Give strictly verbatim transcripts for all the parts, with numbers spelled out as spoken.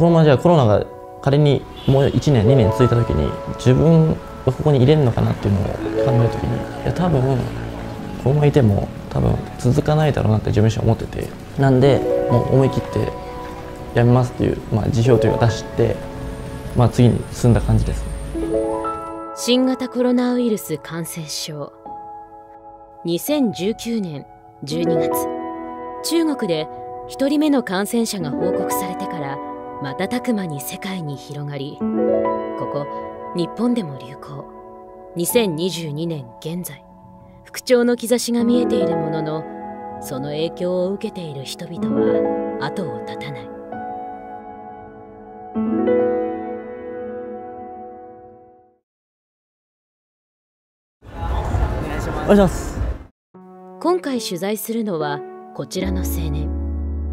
このままじゃあコロナが仮にもういちねんにねん続いた時に自分をここに入れるのかなっていうのを考える時に、いや多分このままいても多分続かないだろうなって自分自身思ってて、なんでもう思い切ってやめますっていう、まあ、辞表というか出して、まあ、次に進んだ感じですね。新型コロナウイルス感染症、にせんじゅうきゅうねんじゅうにがつ、中国でひとりめの感染者が報告されてから瞬く間に世界に広がり、ここ日本でも流行。にせんにじゅうにねん現在、復調の兆しが見えているものの、その影響を受けている人々は後を絶たない。お願いします。今回取材するのはこちらの青年。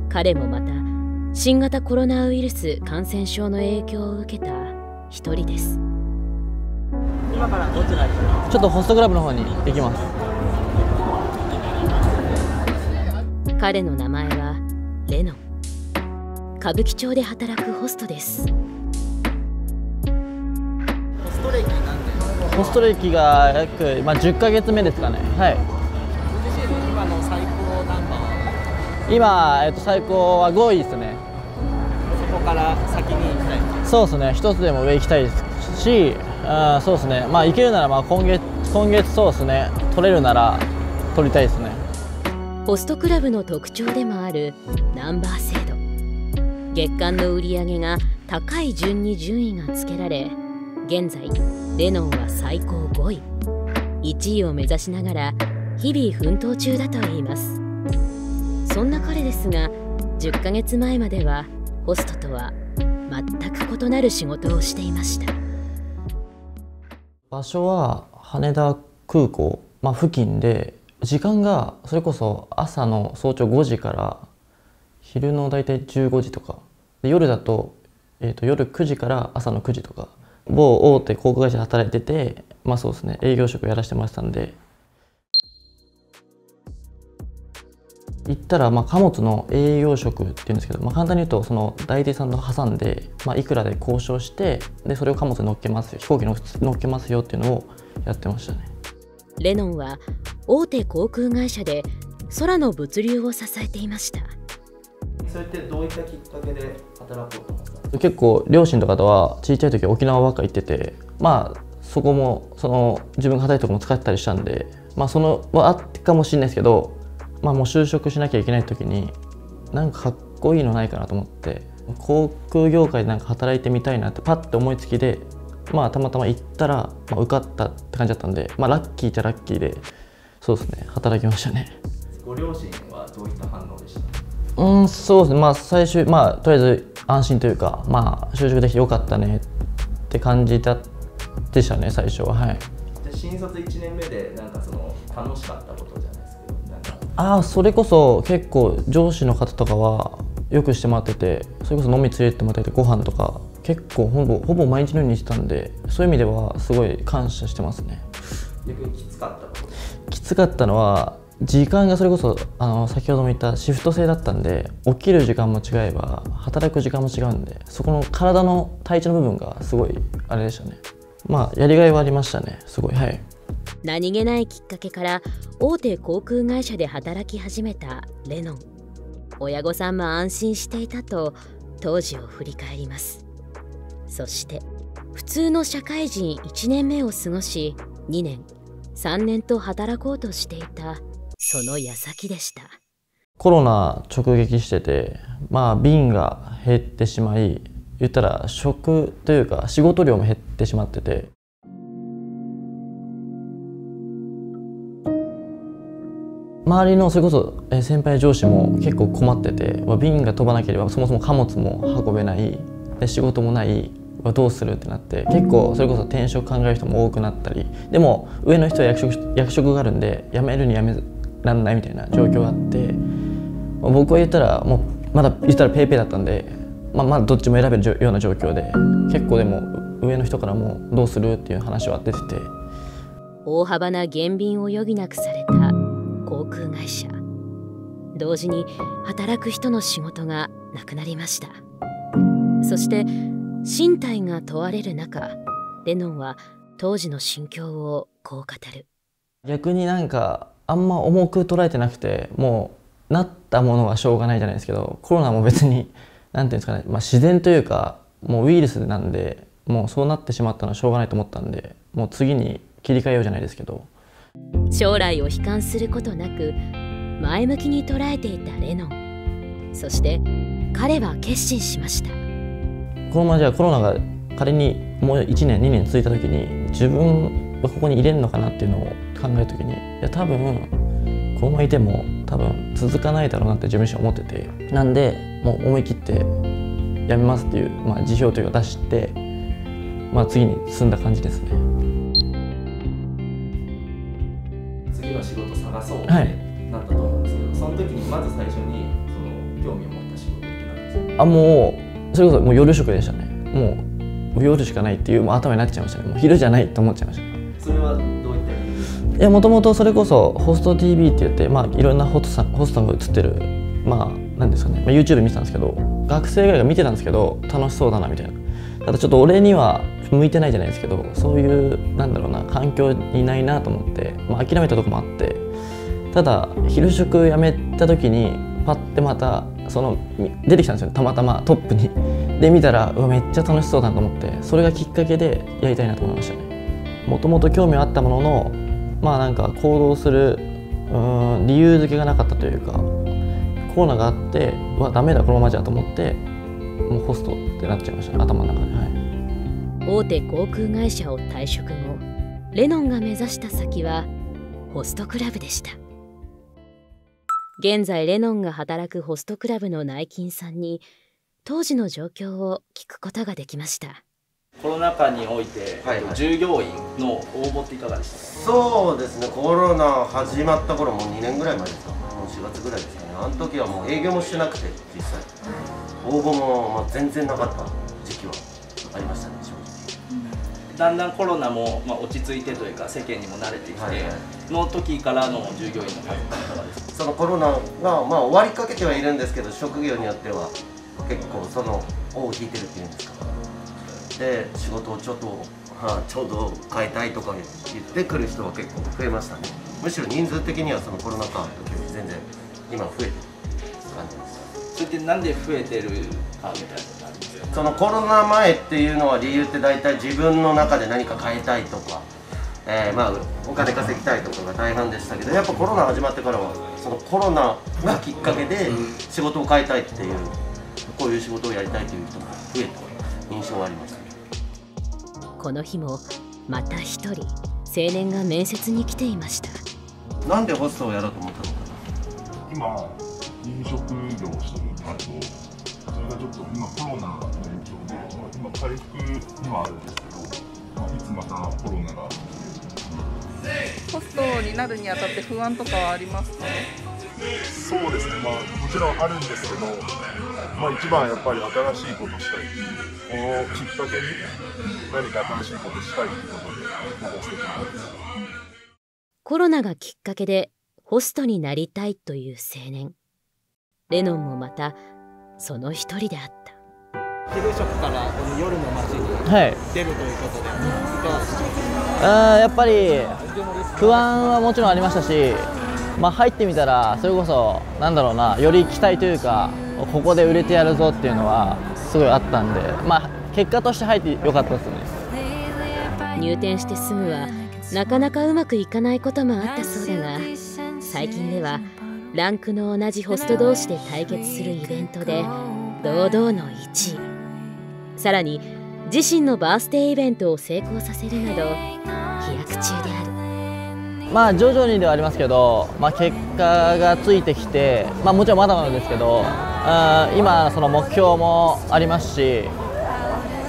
彼もまた新型コロナウイルス感染症の影響を受けた一人です。今からどちら行きます？ちょっとホストクラブの方に行きます。彼の名前はレノン。歌舞伎町で働くホストです。ホスト歴なんで？ホスト歴が約、まあ、じゅっかげつめですかね。はい。今の最高ナンバーは？今、えっと、最高はごいですね。そこから先に行きたい？そうですね、一つでも上行きたいですし、うん、そうですね、まあ行けるなら、まあ今月、今月そうですね、取れるなら取りたいですね。ホストクラブの特徴でもあるナンバー制度。月間の売り上げが高い順に順位がつけられ、現在レノンは最高ごい、いちいを目指しながら日々奮闘中だといいます。そんな彼ですが、じゅっかげつまえまではホストとは全く異なる仕事をしていました。場所は羽田空港、まあ、付近で、時間がそれこそ朝の早朝ごじから昼のだいたいじゅうごじとかで、夜だと、えーと夜くじから朝のくじとか、某大手航空会社で働いてて、まあそうですね、営業職やらせてましたんで、行ったらまあ貨物の営業職っていうんですけど、まあ、簡単に言うとその代理さんと挟んで、まあ、いくらで交渉して、でそれを貨物に乗っけますよ、飛行機に乗っけますよっていうのをやってましたね。レノンは大手航空会社で空の物流を支えていました。それってどういったきっかけで働こうと思ったんですか？結構両親とかとは小さい時沖縄ばっか行ってて、まあそこもその自分が働いたとこも使ってたりしたんで、まあそのはあったかもしれないですけど、まあもう就職しなきゃいけない時になんかかっこいいのないかなと思って、航空業界でなんか働いてみたいなってパッて思いつきで、まあたまたま行ったら、まあ、受かったって感じだったんで、まあラッキーっちゃラッキーで、そうですね、働きましたね。ご両親はどういった反応でした？うん、そうですね、まあ最終、まあとりあえず安心というか、まあ就職できてよかったねって感じだでしたね、最初は。はい。じゃ新卒いちねんめでなんかその楽しかったことじゃないですけど、なんかああ、それこそ結構上司の方とかはよくしてもらってて、それこそ飲み連れてってもらって、ご飯とか結構ほぼほぼ毎日のようにしてたんで、そういう意味ではすごい感謝してますね。逆にきつかったこと？きつかったのは時間が、それこそあの先ほども言ったシフト制だったんで、起きる時間も違えば働く時間も違うんで、そこの体の体調の部分がすごいあれでしたね。まあやりがいはありましたね、すごい。はい。何気ないきっかけから大手航空会社で働き始めたレノン。親御さんも安心していたと当時を振り返ります。そして普通の社会人いちねんめを過ごし、にねんさんねんと働こうとしていたその矢先でした。コロナ直撃してて、まあ便が減ってしまい、言ったら食というか仕事量も減ってしまってて、周りのそれこそ先輩上司も結構困ってて、便が飛ばなければそもそも貨物も運べない、で仕事もない、どうするってなって、結構それこそ転職考える人も多くなったり、でも上の人は役職、役職があるんで辞めるに辞めらんないみたいな状況があって、僕は言ったらもうまだ言ったら PayPay だったんで、まあまあどっちも選べるような状況で、結構でも上の人からもどうするっていう話は出てて、大幅な減便を余儀なくされた航空会社、同時に働く人の仕事がなくなりました。そして身体が問われる中、レノンは当時の心境をこう語る。逆になんかあんま重く捉えてなくて、もうなったものはしょうがないじゃないですけど、コロナも別になんていうんですかね、まあ、自然というかもうウイルスなんで、もうそうなってしまったのはしょうがないと思ったんで、もう次に切り替えようじゃないですけど。将来を悲観することなく前向きに捉えていたレノン。そして彼は決心しました。このままじゃあコロナが仮にもういちねんにねん続いた時に自分はここに入れるのかなっていうのを考える時に、いや多分このままいても多分続かないだろうなって自分自身思ってて、なんでもう思い切ってやめますっていう、まあ、辞表というか出して、まあ、次に進んだ感じですね。次の仕事探そうってなったと思うんですけど、はい、その時にまず最初にその興味を持った仕事って何ですか？あ、もうそれこそもう夜食でしたね。もう夜しかないっていう、もう頭になっちゃいましたね。もう昼じゃないと思っちゃいましたね。それはどういった理由ですか？いや、もともとそれこそホスト ティーブイ って言って、まあ、いろんなホストさん、ホストさんが映ってる、まあなんですかね、まあ、YouTube 見てたんですけど、学生ぐらいが見てたんですけど、楽しそうだなみたいな。ただちょっと俺には向いてないじゃないですけど、そういうなんだろうな環境にいないなと思って、まあ、諦めたとこもあって、ただ昼食やめた時にパッてまたその出てきたんですよね、たまたまトップに。で見たら、うわめっちゃ楽しそうだなと思って、それがきっかけでやりたいなと思いましたね。もともと興味はあったものの、まあなんか行動するうーん理由付けがなかったというか、コロナがあって、うわダメだこのままじゃと思って、もうホストってなっちゃいましたね、頭の中で、はい。大手航空会社を退職後、レノンが目指した先はホストクラブでした。現在レノンが働くホストクラブの内勤さんに当時の状況を聞くことができました。コロナ禍において、はいはい、従業員の応募っていかがでしたか？そうですね、コロナ始まった頃もうにねんぐらい前ですか、もうしがつぐらいですかね。あの時はもう営業もしてなくて、実際、うん、応募もまあ全然なかった時期はありましたね、正直、うん、だんだんコロナもまあ落ち着いてというか世間にも慣れてきて、はい、はい、の時からの従業員の方です。そのコロナがまあ終わりかけてはいるんですけど、職業によっては結構その尾を引いてるっていうんですか、で仕事をちょっと、はあ、ちょうど変えたいとか言ってくる人は結構増えましたね。むしろ人数的にはそのコロナ禍の時より全然今増えてる感じです。それってなんで増えてるかみたいな感じですか？そのコロナ前っていうのは理由って大体自分の中で何か変えたいとか、えーまあ、お金稼ぎたいとかが大半でしたけど、やっぱコロナ始まってからはそのコロナがきっかけで仕事を変えたいっていう、こういう仕事をやりたいという人が増えた印象はありました。この日もまた一人青年が面接に来ていました。なんでホストをやろうと思ったのかな。今飲食業をしてるんだけど、それがちょっと今コロナの影響で今回復にはあるんですけど、まあ、いつまたコロナがホストになるにあたって不安とかはありますか？そうですね、まあ、もちろんあるんですけど、まあ、一番やっぱり新しいことしたい、このきっかけに何か新しいことしたいということで、コロナがきっかけでホストになりたいという青年。レノンもまたその一人であった。昼食から夜の街に出るということで、はい、あやっぱり不安はもちろんありましたし、まあ入ってみたらそれこそなんだろうな、より期待というか、ここで売れてやるぞっていうのはすごいあったんで、まあ結果として入ってよかったですね。入店してすぐはなかなかうまくいかないこともあったそうだが、最近ではランクの同じホスト同士で対決するイベントで堂々のいちい。さらに自身のバースデーイベントを成功させるなど飛躍中である。まあ徐々にではありますけど、まあ、結果がついてきて、まあ、もちろんまだまだですけど、あ今その目標もありますし、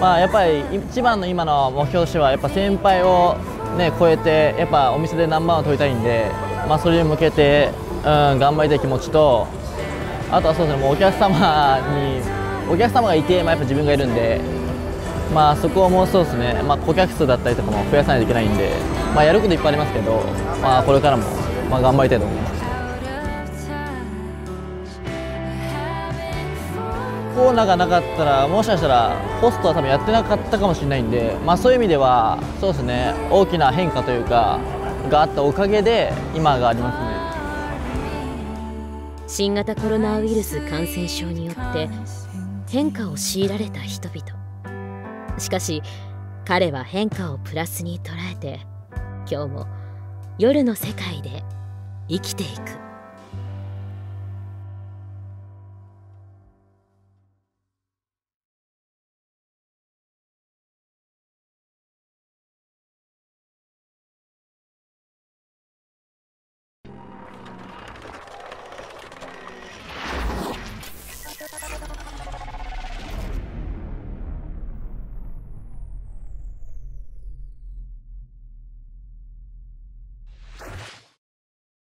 まあ、やっぱり一番の今の目標としてはやっぱ先輩を、ね、超えて、やっぱお店でナンバーを取りたいんで、まあ、それに向けて、うん、頑張りたい気持ちと、あとはそうですね、もうお客様にお客様がいて、まあ、やっぱ自分がいるんで、まあ、そこをもうそうですね、まあ、顧客数だったりとかも増やさないといけないんで、まあ、やることいっぱいありますけど、まあ、これからも、まあ、頑張りたいと思います。コーナーがなかったら、もしかしたらホストは多分やってなかったかもしれないんで、まあ、そういう意味ではそうですね、大きな変化というかがあったおかげで今がありますね。新型コロナウイルス感染症によって変化を強いられた人々。しかし彼は変化をプラスに捉えて、今日も夜の世界で生きていく。